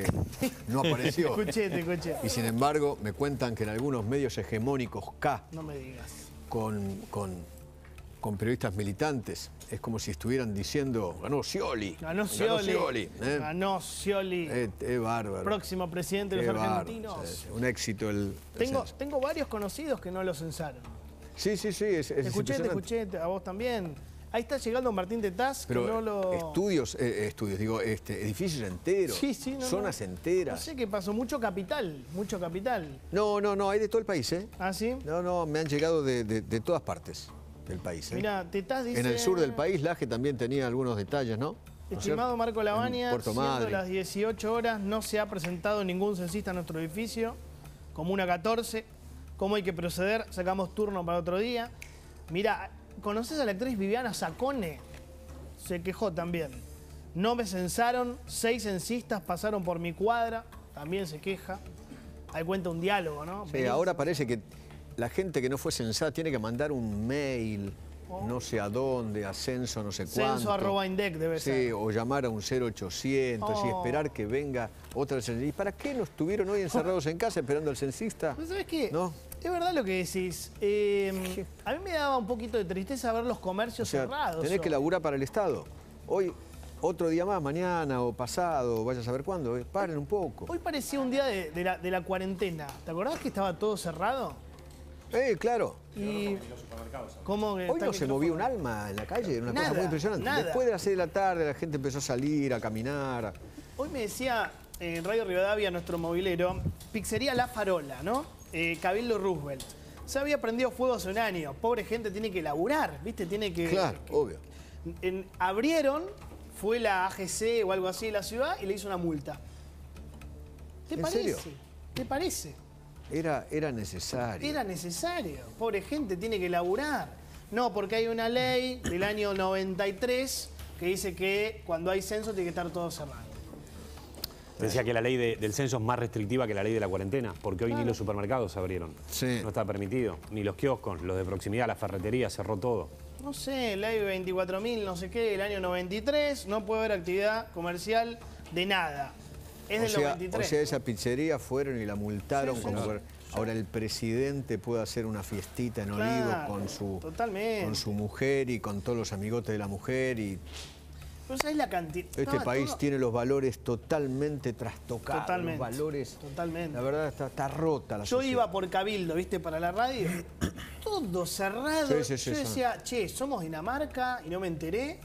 porque no apareció. Te escuché. Y sin embargo, me cuentan que en algunos medios hegemónicos K, no me digas, con periodistas militantes, es como si estuvieran diciendo, ganó Scioli. Ganó Scioli. Ganó Scioli. Bárbaro. Próximo presidente de los argentinos. Un éxito. Tengo varios conocidos que no lo censaron. Sí. Te escuché, a vos también. Ahí está llegando Martín Tetaz, pero que no lo... Estudios, digo, edificios enteros, zonas enteras. No sé qué pasó, mucho capital. No, hay de todo el país, ¿eh? ¿Ah, sí? No, me han llegado de todas partes del país, ¿eh? Mirá, Tetaz dice... En el sur del país, Laje también tenía algunos detalles, ¿no? Estimado Marco Lavania, siendo las 18 horas, no se ha presentado ningún censista a nuestro edificio, comuna 14, ¿cómo hay que proceder? Sacamos turno para otro día. Mirá... ¿Conoces a la actriz Viviana Sacone? Se quejó también. No me censaron, 6 censistas pasaron por mi cuadra. También se queja. Ahí cuenta un diálogo, ¿no? Sí, ahora parece que la gente que no fue censada tiene que mandar un mail, no sé a dónde, a censo, no sé cuánto. Censo@indec debe ser. Sí, o llamar a un 0800 y esperar que venga otra censista. ¿Y para qué no estuvieron hoy encerrados en casa esperando al censista? ¿Pues sabés qué? ¿No? Es verdad lo que decís. A mí me daba un poquito de tristeza ver los comercios cerrados. Tenés que laburar para el Estado. Hoy, otro día más, mañana o pasado, vaya a saber cuándo. Paren un poco. Hoy parecía un día de la cuarentena. ¿Te acordás que estaba todo cerrado? Claro. Y... ¿Cómo que hoy no se movía un alma en la calle, era una cosa muy impresionante. Nada. Después de las 6 de la tarde la gente empezó a salir, a caminar. Hoy me decía en Radio Rivadavia, nuestro movilero, pizzería La Farola, ¿no? Cabildo Roosevelt. Se había prendido fuego hace un año. Pobre gente, tiene que laburar, ¿viste? Tiene que... Claro, obvio. Abrieron, fue la AGC o algo así de la ciudad y le hizo una multa. ¿Te parece? ¿En serio? ¿Te parece? Era necesario. Era necesario. Pobre gente, tiene que laburar. No, porque hay una ley del año 93 que dice que cuando hay censo tiene que estar todo cerrado. Decía que la ley del censo es más restrictiva que la ley de la cuarentena, porque hoy ni los supermercados se abrieron. Sí. No está permitido. Ni los kioscos, los de proximidad, la ferretería, cerró todo. No sé, ley 24.000, no sé qué, el año 93, no puede haber actividad comercial de nada. Es del 93. O sea, esa pizzería fueron y la multaron. Sí, como... Ahora el presidente puede hacer una fiestita en Olivos con su mujer y con todos los amigotes de la mujer y... La cantidad. Este país tiene los valores totalmente trastocados. Totalmente. Los valores. Totalmente. La verdad está rota la sociedad. Yo iba por Cabildo, ¿viste? Para la radio. Todo cerrado. Sí, yo decía, che, somos Dinamarca y no me enteré.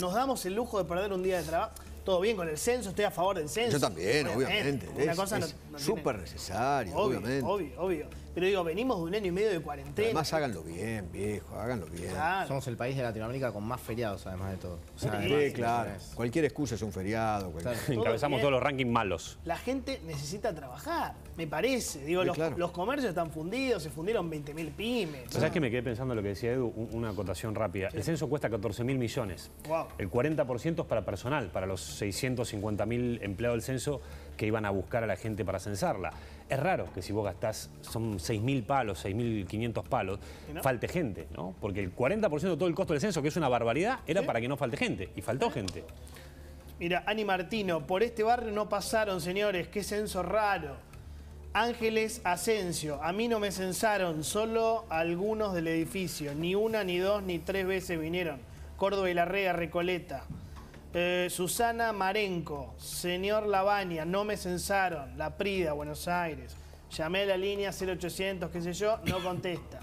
Nos damos el lujo de perder un día de trabajo. Todo bien con el censo, estoy a favor del censo. Yo también, obviamente. Es súper necesario, obviamente. Obvio. Pero digo, venimos de un año y medio de cuarentena. Además, háganlo bien, viejo, háganlo bien. Claro. Somos el país de Latinoamérica con más feriados, además de todo. O sea, claro. Cualquier excusa es un feriado. Encabezamos todos los rankings malos. La gente necesita trabajar, me parece. Digo, los comercios están fundidos, se fundieron 20.000 pymes. ¿Sabes qué? Me quedé pensando en lo que decía Edu, una acotación rápida. Sí. El censo cuesta 14.000 millones. Wow. El 40% es para personal, para los 650.000 empleados del censo que iban a buscar a la gente para censarla. Es raro que si vos gastás, son 6.000 palos, 6.500 palos, falte gente, ¿no? Porque el 40% de todo el costo del censo, que es una barbaridad, era para que no falte gente, y faltó gente. Mira, Ani Martino, por este barrio no pasaron, señores, qué censo raro. Ángeles Ascencio, a mí no me censaron, solo algunos del edificio, ni una, ni dos, ni tres veces vinieron. Córdoba y Larrea, Recoleta. Susana Marenco, señor Lavagna, no me censaron, La Prida, Buenos Aires. Llamé a la línea 0800, qué sé yo, no contesta.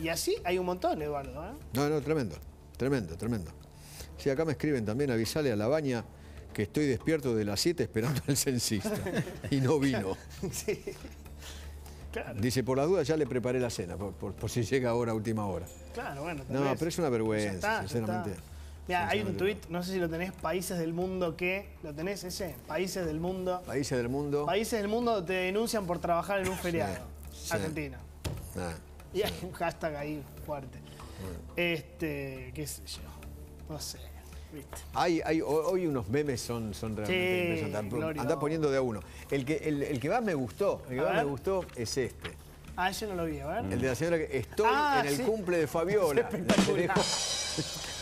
Y así hay un montón, Eduardo, ¿eh? No, tremendo. Sí, acá me escriben también, avisale a Lavagna que estoy despierto de las 7 esperando al censista. Y no vino. Sí. Claro. Dice, por la duda ya le preparé la cena, por si llega ahora a última hora. Claro, bueno. No, pero es una vergüenza, sinceramente. Mirá, hay un tuit, no sé si lo tenés, países del mundo que... ¿Lo tenés ese? Países del mundo. Países del mundo. Países del mundo te denuncian por trabajar en un feriado. Sí. Argentina. Y hay un hashtag ahí fuerte. Bueno. Qué sé yo. No sé. ¿Viste? Hoy unos memes son realmente... impresionantes. Andá poniendo de a uno. El que más me gustó, es este. Ah, yo no lo vi, a ver. El de la señora que... Estoy en el cumple de Fabiola. Es espectacular.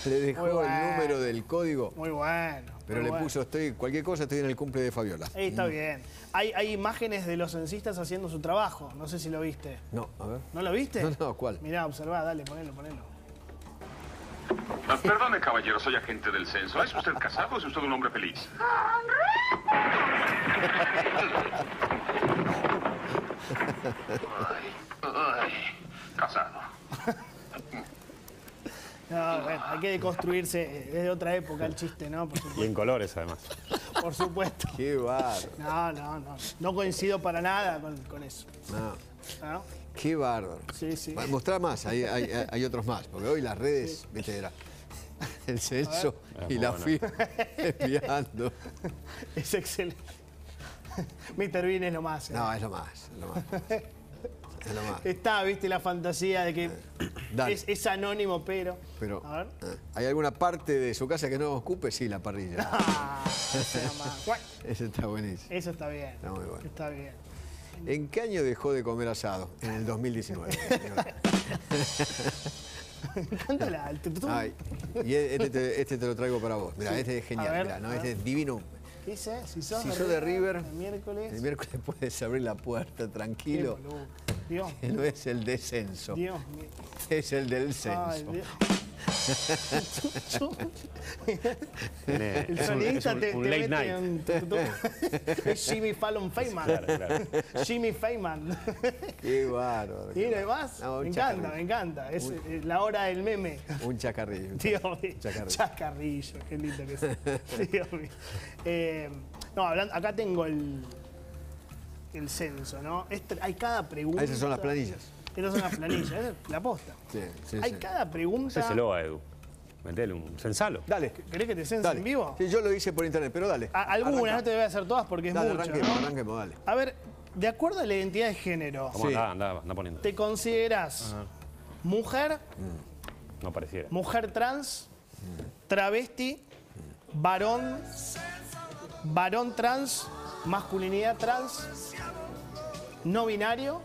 Le dejó el número del código. Muy bueno. Pero le puso, estoy, cualquier cosa, estoy en el cumple de Fabiola. Ahí está bien. Hay imágenes de los censistas haciendo su trabajo. No sé si lo viste. No, a ver. ¿No lo viste? No, no, ¿cuál? Mirá, observá, dale, ponelo, ponelo. Perdone, caballero, soy agente del censo. ¿Es usted casado o es usted un hombre feliz? Casado. No, bueno, hay que deconstruirse. Es de otra época el chiste, ¿no? Por supuesto. Y en colores, además. Por supuesto. Qué bárbaro. No, no, no. No coincido para nada con eso. No. ¿No? Qué bárbaro. Sí, sí. Mostrá más. Hay otros más. Porque hoy las redes, sí. Viste, era el censo y la fui espiando. Es excelente. Mr. Bean es lo más. No, es lo más. Es lo más. Está, viste, la fantasía de que es anónimo, pero... a ver. ¿Hay alguna parte de su casa que no ocupe? Sí, la parrilla. Ah, eso está buenísimo. Eso está bien. Está muy bueno. Está bien. ¿En qué año dejó de comer asado? En el 2019. Cántala. Ay, y este te lo traigo para vos. Mirá, sí. Este es genial. Ver, mirá, no, este es divino. ¿Qué dice? Si sos de River, el miércoles puedes abrir la puerta tranquilo. Dios. No es el descenso. Dios mío. Es el del censo. Ay, Dios. El sonidista te late night. Es Jimmy Fallon Feinmann. Claro, claro. Jimmy Feinmann. Qué bárbaro. Y lo demás, no, me encanta, me encanta. Es la hora del meme. Un chacarrillo. Dios mío. Chacarrillo, qué lindo que es. Dios mío. No, hablando, acá tengo el censo, ¿no? Hay cada pregunta. Esas son las planillas. Esas son las planillas, esa es la posta. Sí, sí, hay cada pregunta. Hacéselo a Edu. Metele un censalo. Dale. ¿Querés que te cense en vivo? Sí, yo lo hice por internet, pero dale. Algunas, no te voy a hacer todas porque es mucho. Arranquemos, dale. A ver, de acuerdo a la identidad de género. Sí. Anda poniendo. ¿Te considerás mujer? No pareciera. Mujer trans, travesti, varón, varón trans, masculinidad trans, no binario,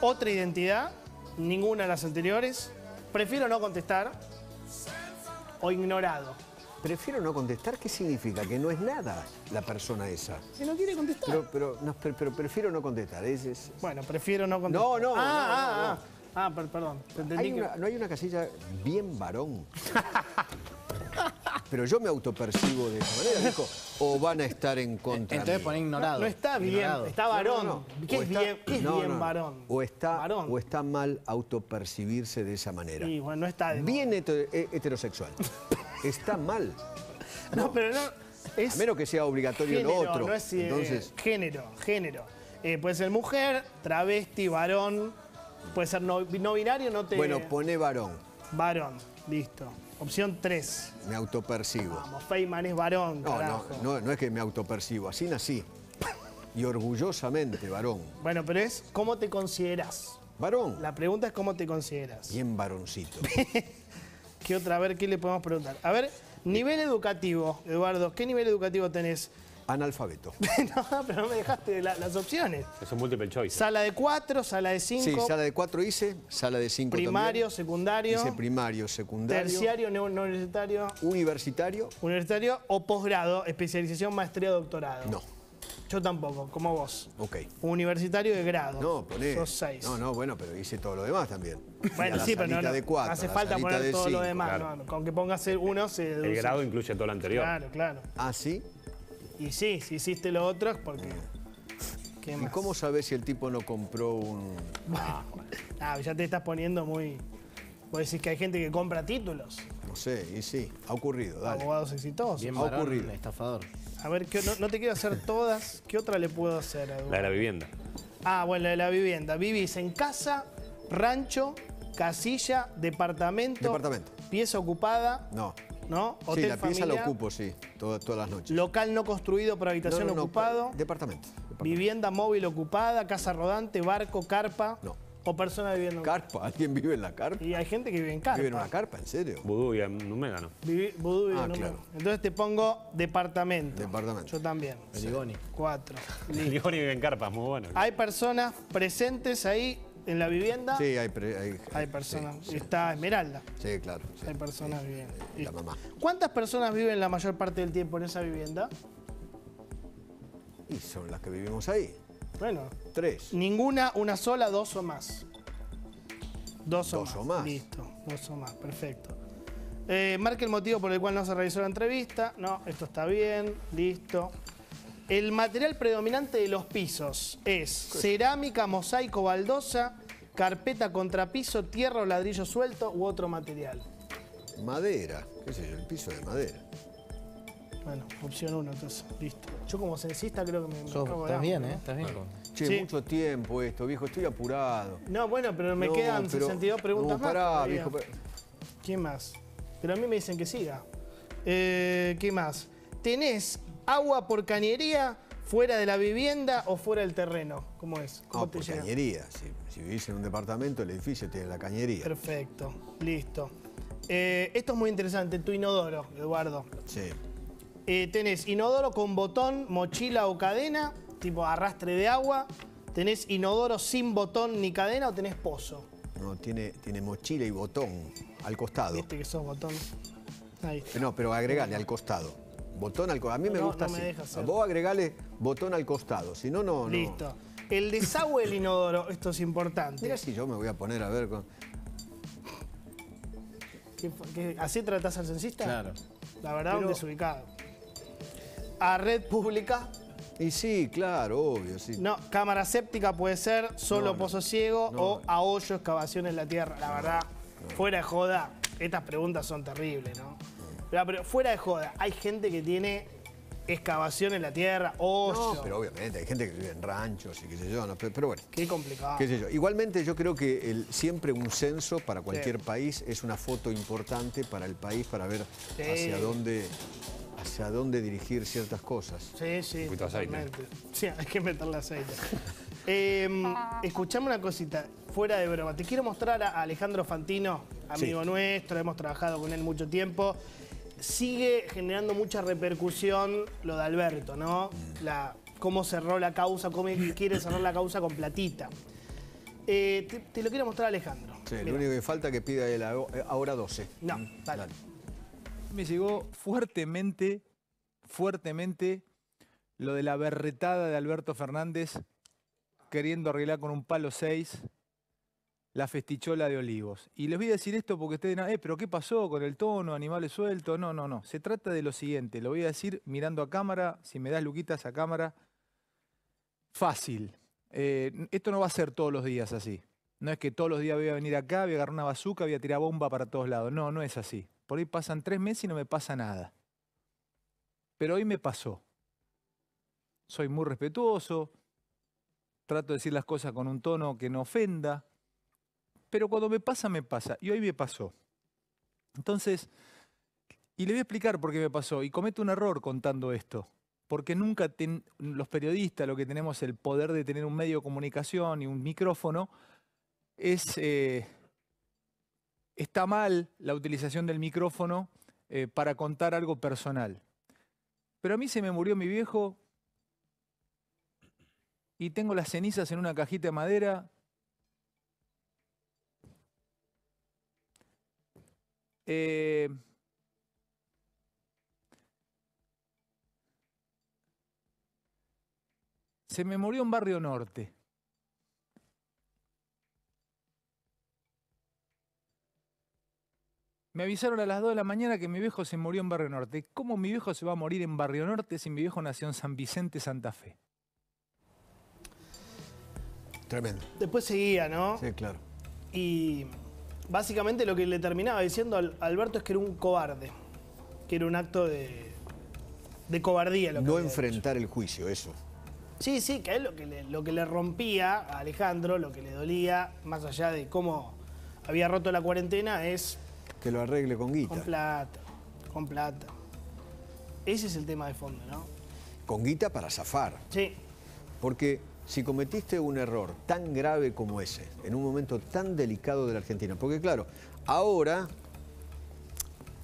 otra identidad, ninguna de las anteriores, prefiero no contestar o ignorado. Prefiero no contestar, ¿qué significa? Que no es nada la persona esa. Que no quiere contestar. Pero prefiero no contestar. Bueno, prefiero no contestar. No, no. Perdón. No hay una casilla bien varón. Pero yo me autopercibo de esa manera, dijo, o van a estar en contra. Entonces poné ignorado. No está bien, ignorado. Está varón. No, no, no. ¿Qué es bien varón? O está mal autopercibirse de esa manera. Y bueno, no está bien heterosexual. Está mal. No, pero no. A menos que sea obligatorio género, lo otro. No es, entonces... Género. Puede ser mujer, travesti, varón. Puede ser no binario, no te... Bueno, poné varón. Varón, listo. Opción 3. Me autopercibo. Vamos, Feinmann es varón, carajo. No es que me autopercibo, así nací. Y orgullosamente varón. Bueno, pero es ¿cómo te consideras? Varón. La pregunta es ¿cómo te consideras? Bien varoncito. ¿Qué otra? A ver, ¿qué le podemos preguntar? A ver, nivel educativo, Eduardo. ¿Qué nivel educativo tenés? Analfabeto. No, pero no me dejaste las opciones. Es un multiple choice. Sala de 4, sala de 5. Sí, sala de 4 hice, sala de 5 también. Primario, secundario. Hice primario, secundario. Terciario, no universitario. Universitario. Universitario o posgrado, especialización, maestría, doctorado. No. Yo tampoco, como vos. Ok. Universitario de grado. No, poné. Sos 6. No, bueno, pero hice todo lo demás también. Bueno, sí, pero no. De 4, hace falta poner todo lo demás. Claro. No, con que pongas uno se deduce. El grado incluye todo lo anterior. Claro. Ah, sí. Y sí, si hiciste lo otro es porque... ¿Qué más? ¿Y cómo sabés si el tipo no compró un...? Ya te estás poniendo muy... Vos decís que hay gente que compra títulos. No sé, y sí, ha ocurrido, dale. Abogados exitosos. Bien varón, ha ocurrido. Estafador. A ver, no te quiero hacer todas. ¿Qué otra le puedo hacer? Eduardo? La de la vivienda. Bueno, la de la vivienda. Vivís en casa, rancho, casilla, departamento... Departamento. Pieza ocupada... No. ¿No? Hotel, sí, la pieza familiar, la ocupo, sí, todas las noches. Local no construido por habitación ocupado. Departamento. Vivienda móvil ocupada, casa rodante, barco, carpa. No. O persona viviendo en carpa. ¿Alguien vive en la carpa? Y hay gente que vive en carpa. ¿Vive en una carpa, en serio? Vudú y en Numega, ¿no? Vudú y en Numega. Claro. Entonces te pongo departamento. Departamento. Yo también. Ligoni. 4. Ligoni vive en carpa, muy bueno. Hay personas presentes ahí en la vivienda. Sí, hay personas. Sí, está Esmeralda. Sí, claro. Sí, hay personas viviendo. La mamá. ¿Cuántas personas viven la mayor parte del tiempo en esa vivienda? Y son las que vivimos ahí. Bueno. 3. Ninguna, una sola, 2 o más. 2 o más. Listo, 2 o más, perfecto. Marque el motivo por el cual no se realizó la entrevista. No, esto está bien, listo. El material predominante de los pisos es cerámica, mosaico, baldosa, carpeta, contrapiso, tierra o ladrillo suelto u otro material. Madera, qué sé yo, el piso de madera. Bueno, opción 1, entonces, listo. Yo como censista creo que me... Estás bien, ¿eh? Estás bien. Che, sí. Mucho tiempo esto, viejo, estoy apurado. No, bueno, pero me quedan 62 preguntas más. Viejo, ¿quién más? Pero a mí me dicen que siga. ¿Qué más? ¿Tenés agua por cañería fuera de la vivienda o fuera del terreno? ¿Cómo es? ¿Cómo te llega? Cañería. Si vivís en un departamento, el edificio tiene la cañería. Perfecto, listo. Esto es muy interesante, tu inodoro, Eduardo. Sí. Tenés inodoro con botón, mochila o cadena, tipo arrastre de agua. ¿Tenés inodoro sin botón ni cadena o tenés pozo? No, tiene mochila y botón al costado. Viste que sos botón. Ahí. No, pero agregale al costado. Botón al costado. A mí me gusta así. Vos agregale botón al costado, si no, no. Listo. El desagüe del inodoro, esto es importante. Mira si yo me voy a poner a ver con... ¿Así tratás al censista? Claro. La verdad, pero... un desubicado. ¿A red pública? Y sí, claro, obvio, sí. No, cámara séptica puede ser, solo pozo ciego o a hoyo, excavación en la tierra. La verdad, fuera de joda, estas preguntas son terribles, ¿no? Pero fuera de joda, hay gente que tiene excavación en la tierra, hoyos. No, pero obviamente hay gente que vive en ranchos y qué sé yo, no, pero bueno. Qué complicado. Qué sé yo. Igualmente yo creo que siempre un censo para cualquier país es una foto importante para el país para ver hacia dónde dirigir ciertas cosas. Sí, sí, un poquito aceite. Sí, hay que meterle aceite. Escuchame una cosita, fuera de broma. Te quiero mostrar a Alejandro Fantino, amigo nuestro, hemos trabajado con él mucho tiempo. Sigue generando mucha repercusión lo de Alberto, ¿no? Cómo cerró la causa, cómo quiere cerrar la causa con platita. Te lo quiero mostrar a Alejandro. Sí, mirá. Lo único que falta que pida él ahora 12. No, vale. Me llegó fuertemente lo de la berretada de Alberto Fernández queriendo arreglar con un palo 6 la festichola de Olivos. Y les voy a decir esto porque ustedes dirán, pero ¿qué pasó con el tono, animales sueltos? No, no, no. Se trata de lo siguiente. Lo voy a decir mirando a cámara. Si me das, Luquitas, a cámara. Fácil. Esto no va a ser todos los días así. No es que todos los días voy a venir acá, voy a agarrar una bazuca, voy a tirar bomba para todos lados. No, no es así. Por ahí pasan 3 meses y no me pasa nada. Pero hoy me pasó. Soy muy respetuoso. Trato de decir las cosas con un tono que no ofenda. Pero cuando me pasa, me pasa. Y hoy me pasó. Entonces, y le voy a explicar por qué me pasó. Y cometo un error contando esto. Porque nunca los periodistas, lo que tenemos el poder de tener un medio de comunicación y un micrófono, es está mal la utilización del micrófono para contar algo personal. Pero a mí se me murió mi viejo y tengo las cenizas en una cajita de madera. Se me murió en Barrio Norte. Me avisaron a las 2 de la mañana que mi viejo se murió en Barrio Norte. ¿Cómo mi viejo se va a morir en Barrio Norte si mi viejo nació en San Vicente, Santa Fe? Tremendo. Después seguía, ¿no? Sí, claro. Y... básicamente lo que le terminaba diciendo a Alberto es que era un cobarde, que era un acto de cobardía. Lo que no enfrentar el juicio, eso. Sí, sí, que es lo que le rompía a Alejandro, lo que le dolía, más allá de cómo había roto la cuarentena, es... que lo arregle con guita. Con plata, con plata. Ese es el tema de fondo, ¿no? Con guita para zafar. Sí. Porque... si cometiste un error tan grave como ese, en un momento tan delicado de la Argentina, porque claro, ahora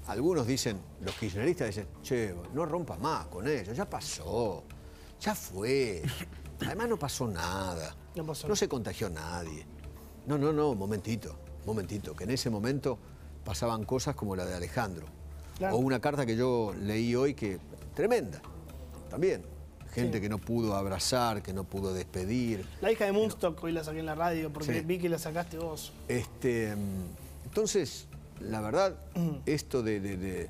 algunos dicen, los kirchneristas dicen, che, no rompa más con eso, ya pasó, ya fue, además no pasó nada, no se contagió nadie. No, no, no, momentito, que en ese momento pasaban cosas como la de Alejandro. Claro. O una carta que yo leí hoy que... tremenda, también. Gente que no pudo abrazar, que no pudo despedir. La hija de Moustock, hoy la saqué en la radio, porque vi que la sacaste vos. Entonces, la verdad, esto de...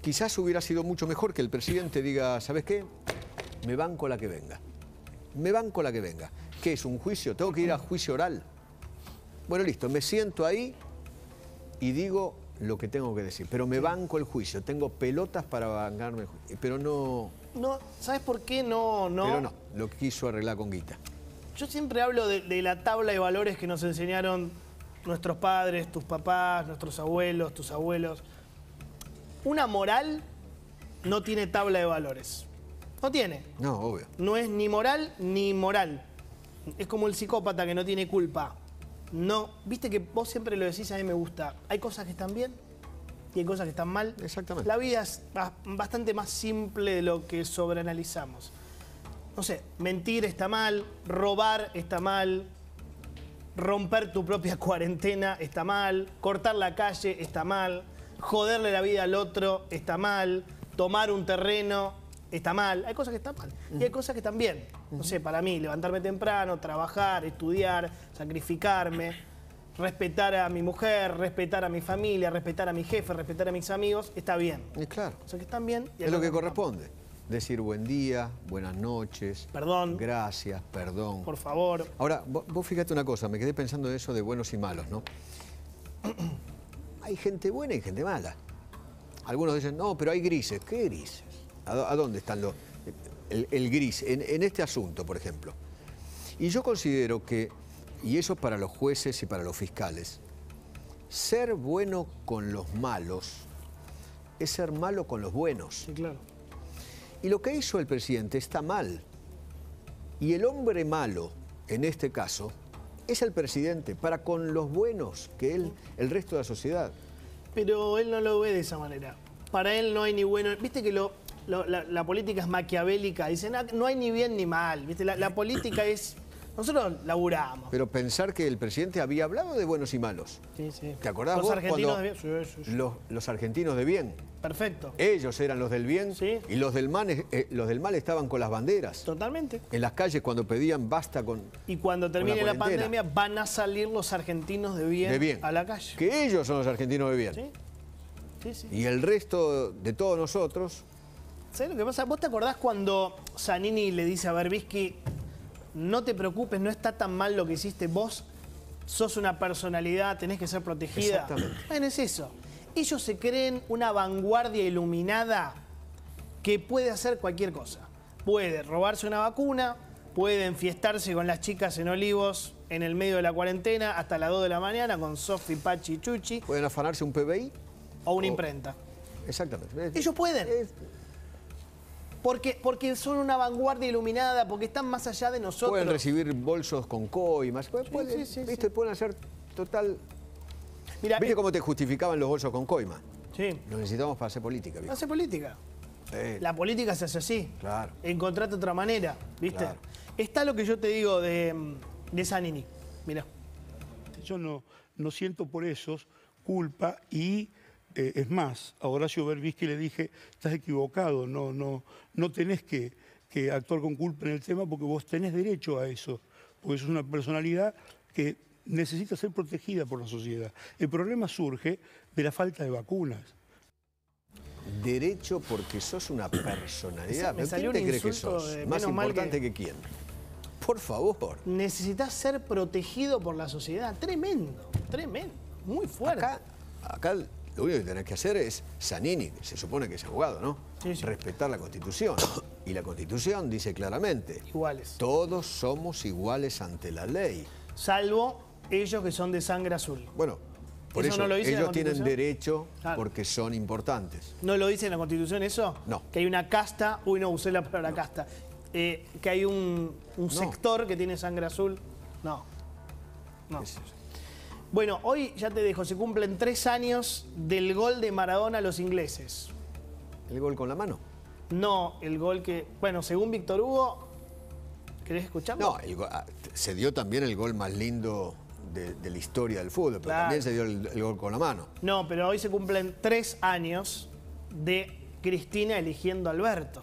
Quizás hubiera sido mucho mejor que el presidente diga, ¿sabes qué? Me banco la que venga. Me banco la que venga. ¿Qué es un juicio? ¿Tengo que ir a juicio oral? Bueno, listo, me siento ahí y digo lo que tengo que decir. Pero me banco el juicio, tengo pelotas para bancarme el juicio. Pero no... No, ¿sabes por qué no? Pero no, lo quiso arreglar con guita. Yo siempre hablo de la tabla de valores que nos enseñaron nuestros padres, tus papás, nuestros abuelos, tus abuelos. Una moral no tiene tabla de valores. No tiene. No, obvio. No es ni moral ni moral. Es como el psicópata que no tiene culpa. No, viste que vos siempre lo decís, a mí me gusta. Hay cosas que están bien y hay cosas que están mal. Exactamente. La vida es bastante más simple de lo que sobreanalizamos. No sé, mentir está mal, robar está mal, romper tu propia cuarentena está mal, cortar la calle está mal, joderle la vida al otro está mal, tomar un terreno está mal. Hay cosas que están mal y hay cosas que están bien. No sé, para mí, levantarme temprano, trabajar, estudiar, sacrificarme, respetar a mi mujer, respetar a mi familia, respetar a mi jefe, respetar a mis amigos, está bien. Y claro. O sea, que están bien. Y es lo que corresponde. Decir buen día, buenas noches. Perdón. Gracias, perdón. Por favor. Ahora, vos fíjate una cosa, me quedé pensando en eso de buenos y malos, ¿no? Hay gente buena y gente mala. Algunos dicen, no, pero hay grises. ¿Qué grises? ¿A dónde están los... El gris, en este asunto, por ejemplo? Y yo considero que, y eso para los jueces y para los fiscales, ser bueno con los malos es ser malo con los buenos. Sí, claro. Y lo que hizo el presidente está mal. Y el hombre malo, en este caso, es el presidente, para con los buenos que él, el resto de la sociedad. Pero él no lo ve de esa manera. Para él no hay ni bueno... Viste que la política es maquiavélica. Dicen, no hay ni bien ni mal. ¿Viste? La política es... Nosotros laburamos. Pero pensar que el presidente había hablado de buenos y malos. Sí, sí. ¿Te acordás los vos argentinos de bien? Sí. Los argentinos de bien. Perfecto. Ellos eran los del bien, sí. Y los del mal estaban con las banderas. Totalmente. En las calles cuando pedían basta con... Y cuando termine la pandemia van a salir los argentinos de bien, a la calle. Que ellos son los argentinos de bien. Sí. Sí, sí. Y el resto de todos nosotros... ¿Sabés lo que pasa? ¿Vos te acordás cuando Zanini le dice a Verbitsky, no te preocupes, no está tan mal lo que hiciste, vos sos una personalidad, tenés que ser protegida? Exactamente. Bueno, es eso. Ellos se creen una vanguardia iluminada que puede hacer cualquier cosa. Puede robarse una vacuna, puede enfiestarse con las chicas en Olivos en el medio de la cuarentena hasta las 2 de la mañana con Sofi, Pachi y Chuchi. Pueden afanarse un PBI. O una imprenta. Exactamente. Ellos pueden. Porque son una vanguardia iluminada, porque están más allá de nosotros. Pueden recibir bolsos con coimas. Sí, pueden hacer total... Mirá, ¿viste cómo te justificaban los bolsos con coima? Sí. Lo necesitamos para hacer política. Para hacer política. Sí. La política se hace así. Claro. Encontrate otra manera, ¿viste? Claro. Está lo que yo te digo de Zanini. Mirá. Yo no siento por esos culpa y... es más, a Horacio Bervisky le dije, estás equivocado, no tenés que actuar con culpa en el tema porque vos tenés derecho a eso, porque sos una personalidad que necesita ser protegida por la sociedad. El problema surge de la falta de vacunas. Derecho porque sos una personalidad. Me salió ¿Quién te cree que sos? Más importante que quién. Por favor. Necesitas ser protegido por la sociedad. Tremendo, tremendo, muy fuerte. Acá lo único que tenés que hacer es, Zanini, que se supone que es abogado, ¿no? Sí, sí. Respetar la Constitución. Y la Constitución dice claramente... Iguales. Todos somos iguales ante la ley. Salvo ellos que son de sangre azul. Bueno, por eso, no ellos tienen derecho porque son importantes. ¿No lo dice en la Constitución eso? No. Que hay una casta... Uy, no, usé la palabra casta. Que hay un sector que tiene sangre azul. No. No. Es eso. Bueno, hoy, ya te dejo, se cumplen 3 años del gol de Maradona a los ingleses. ¿El gol con la mano? No, el gol que... Bueno, según Víctor Hugo... ¿Querés escucharlo? No, se dio también el gol más lindo de la historia del fútbol, pero claro, también se dio el gol con la mano. No, pero hoy se cumplen 3 años de Cristina eligiendo a Alberto.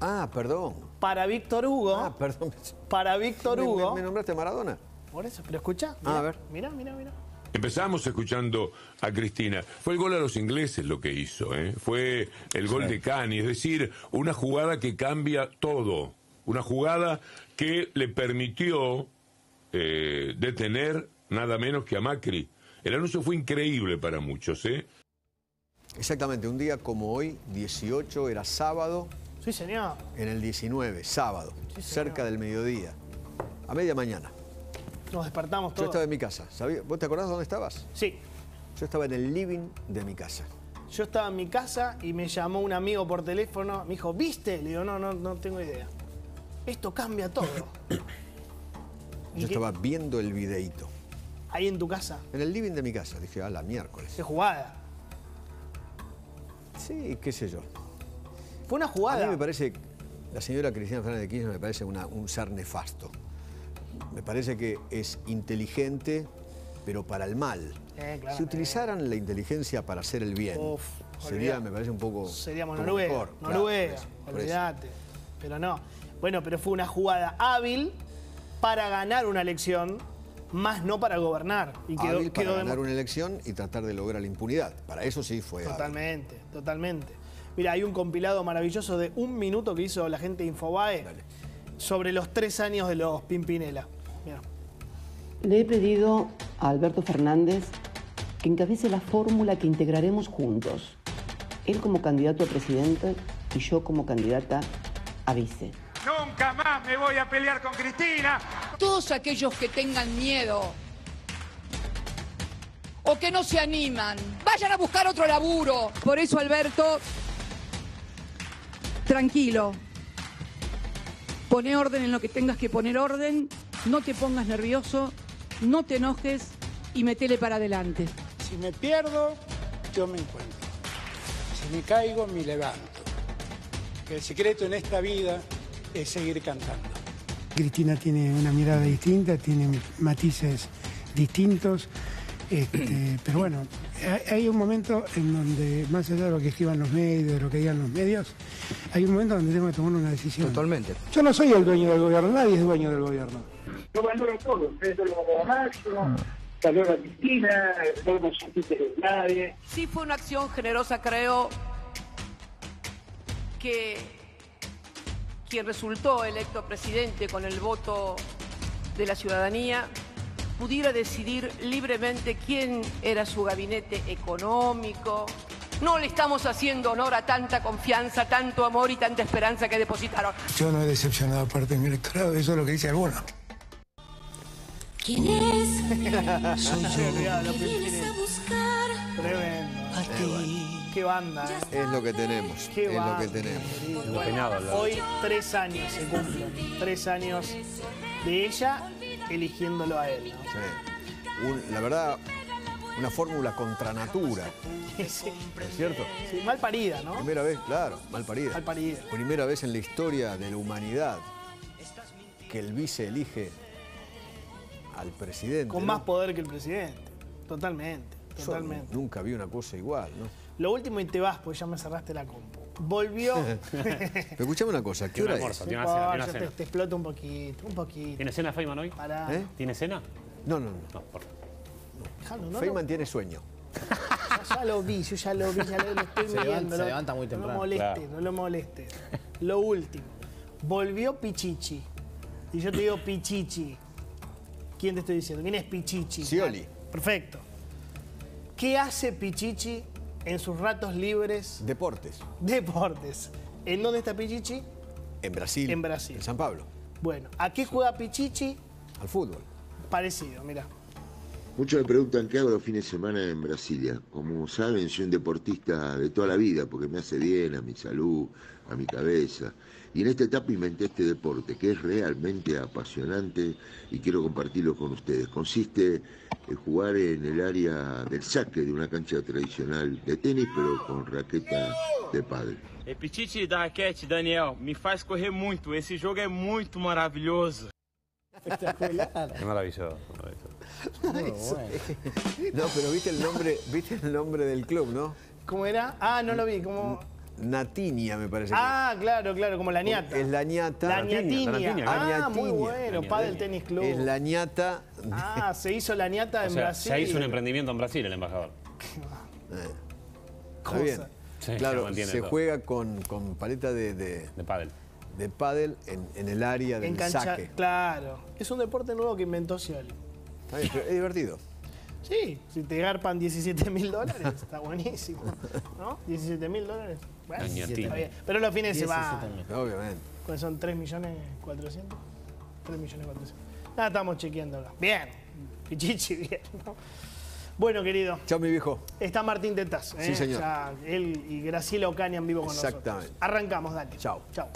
Ah, perdón. Para Víctor Hugo. Ah, perdón. Para Víctor Hugo. ¿Me nombraste Maradona? Por eso, pero escuchá. Mirá, a ver. Mirá, mirá, mirá. Empezamos escuchando a Cristina. Fue el gol a los ingleses lo que hizo, ¿eh? Fue el gol de Cani, es decir, una jugada que cambia todo. Una jugada que le permitió detener nada menos que a Macri. El anuncio fue increíble para muchos, ¿eh? Exactamente, un día como hoy, 18, era sábado. Sí, señor. En el 19, sábado, sí, cerca del mediodía, a media mañana. Nos despertamos todos. Yo estaba en mi casa. ¿Sabía? ¿Vos te acordás dónde estabas? Sí. Yo estaba en el living de mi casa. Yo estaba en mi casa y me llamó un amigo por teléfono. Me dijo, ¿viste? Le digo, no tengo idea. Esto cambia todo. Yo estaba viendo el videíto. ¿Ahí en tu casa? En el living de mi casa. Dije, ah, la miércoles. ¿Qué jugada? Sí, qué sé yo. Fue una jugada. A mí me parece, la señora Cristina Fernández de Kirchner me parece un ser nefasto. Me parece que es inteligente, pero para el mal. Claro, si utilizaran la inteligencia para hacer el bien, sería, me parece, un poco... Seríamos Noruega, Noruega, claro, olvídate. Pero no. Bueno, pero fue una jugada hábil para ganar una elección, más no para gobernar. Y quedó, hábil para ganar una elección y tratar de lograr la impunidad. Para eso sí fue totalmente, hábil. Totalmente. Mira, hay un compilado maravilloso de 1 minuto que hizo la gente de Infobae sobre los 3 años de los Pimpinela. Mira. Le he pedido a Alberto Fernández que encabece la fórmula que integraremos juntos. Él como candidato a presidente y yo como candidata a vice. Nunca más me voy a pelear con Cristina. Todos aquellos que tengan miedo o que no se animan, vayan a buscar otro laburo. Por eso, Alberto, tranquilo. Poné orden en lo que tengas que poner orden, no te pongas nervioso, no te enojes y metele para adelante. Si me pierdo, yo me encuentro. Si me caigo, me levanto. El secreto en esta vida es seguir cantando. Cristina tiene una mirada distinta, tiene matices distintos, pero bueno, hay un momento en donde, más allá de lo que escriban los medios, de lo que digan los medios, hay un momento donde tengo que tomar una decisión. Totalmente. Yo no soy el dueño del gobierno, nadie es dueño del gobierno. Yo valoro todo, valoro a Máximo, valoro a Cristina, valoro a Chuchi de nadie. Sí fue una acción generosa, creo, que quien resultó electo presidente con el voto de la ciudadanía pudiera decidir libremente quién era su gabinete económico. No le estamos haciendo honor a tanta confianza, tanto amor y tanta esperanza que depositaron. Yo no he decepcionado a parte de mi electorado, eso es lo que dice alguno. ¿Quién es? Soy yo. ¿Qué vienes a buscar? Tremendo. A ti. Qué banda, ¿eh? Es lo que tenemos. Qué es banda, lo que tenemos. Bueno, penado, hoy 3 años se cumplen. 3 años de ella eligiéndolo a él, ¿no? Sí. La verdad, una fórmula contra natura. Sí. ¿No es cierto? Sí, mal parida, ¿no? Primera vez, claro, mal parida. Mal parida. Primera vez en la historia de la humanidad que el vice elige al presidente. Con más poder que el presidente. Totalmente, totalmente. Yo nunca vi una cosa igual, ¿no? Lo último y te vas, porque ya me cerraste la compu. Volvió... Pero escuchame una cosa, ¿qué hora es? Tiene una cena, tiene una cena. Te exploto un poquito, un poquito. ¿Tiene cena Feinmann hoy? Pará. ¿Eh? ¿Tiene cena? No, por favor. No, Feinmann tiene sueño. Ya lo vi, estoy mirando. Se levanta muy temprano. No lo moleste. Lo último. Volvió Pichichi. Y yo te digo Pichichi. ¿Quién te estoy diciendo? ¿Quién es Pichichi? Scioli. Perfecto. ¿Qué hace Pichichi en sus ratos libres? Deportes. Deportes. ¿En dónde está Pichichi? En Brasil. En Brasil. En San Pablo. Bueno, ¿a qué juega Pichichi? Al fútbol. Parecido, mirá. Muchos me preguntan qué hago los fines de semana en Brasilia. Como saben, soy un deportista de toda la vida, porque me hace bien a mi salud, a mi cabeza. Y en esta etapa inventé este deporte, que es realmente apasionante y quiero compartirlo con ustedes. Consiste en jugar en el área del saque de una cancha tradicional de tenis, pero con raqueta de pádel. El Pichichi da raquete, Daniel, me faz correr mucho. Ese juego es muy maravilloso. Espectacular. Es maravilloso. No, bueno. No, pero viste el nombre del club, ¿no? ¿Cómo era? Ah, no lo vi, ¿cómo? Ñatinia, me parece. Ah, que claro, claro, como la ñata. Es la ñata. La Ñatinia. Ah, muy bueno, padre del tenis club. Es la ñata. Ah, se hizo la ñata en Brasil. Se hizo un emprendimiento en Brasil, el embajador. Cosa. Bien. Sí, claro, se juega con paleta de pádel. De pádel en el área del saque. Claro. Es un deporte nuevo que inventó Scioli. Está bien, pero es divertido. Sí, si te garpan $17.000, está buenísimo. ¿No? $17.000. Bueno, está bien. Pero los fines de semana. Obviamente. ¿Cuáles son? ¿3.400.000? 3.400.000. Nada, estamos chequeándola. Bien. Pichichi, bien, ¿no? Bueno, querido. Chao, mi viejo. Está Martín Tetaz. Sí, señor. Ya, él y Graciela Ocaña en vivo con nosotros. Exactamente. Arrancamos, dale. Chao. Chao.